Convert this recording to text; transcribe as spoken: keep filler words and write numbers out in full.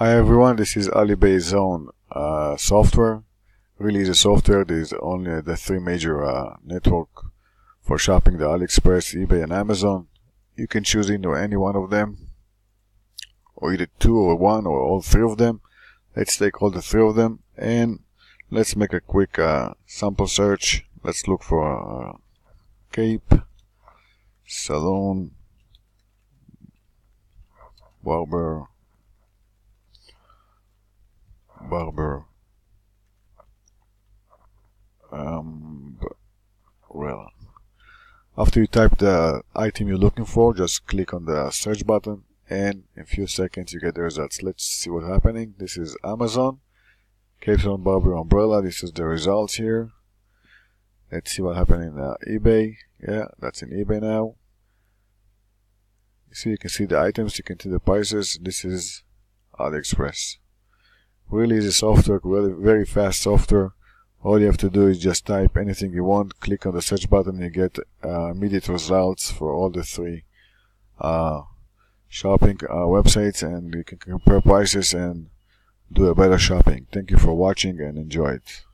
Hi everyone, this is AliBayZon uh, software. Really is a software that is only the three major uh, network for shopping: the AliExpress, eBay and Amazon. You can choose into any one of them, or either two or one or all three of them. Let's take all the three of them and let's make a quick uh, sample search. Let's look for uh, cape, salon, barber, barber, um, well, after you type the item you're looking for, just click on the search button and in a few seconds you get the results. Let's see what's happening. This is Amazon, cape, salon, barber, umbrella. This is the results here. Let's see what happened in uh, eBay. Yeah, that's in eBay now. So you can see the items, you can see the prices. This is AliExpress. Really easy software, really very fast software. All you have to do is just type anything you want, click on the search button, and you get uh, immediate results for all the three uh, shopping uh, websites, and you can compare prices and do a better shopping. Thank you for watching and enjoy it.